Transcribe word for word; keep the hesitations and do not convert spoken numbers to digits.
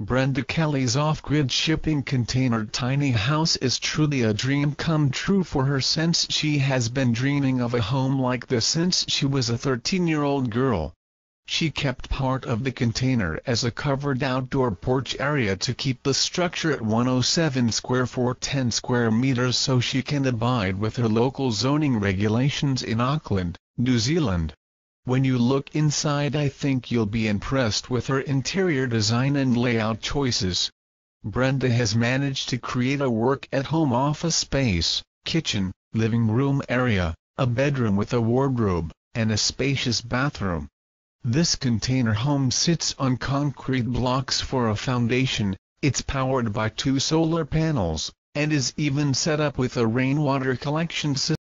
Brenda Kelly's off-grid shipping container tiny house is truly a dream come true for her, since she has been dreaming of a home like this since she was a thirteen-year-old girl. She kept part of the container as a covered outdoor porch area to keep the structure at one hundred seven square for ten square meters so she can abide with her local zoning regulations in Auckland, New Zealand. When you look inside, I think you'll be impressed with her interior design and layout choices. Brenda has managed to create a work-at-home office space, kitchen, living room area, a bedroom with a wardrobe, and a spacious bathroom. This container home sits on concrete blocks for a foundation, it's powered by two solar panels, and is even set up with a rainwater collection system.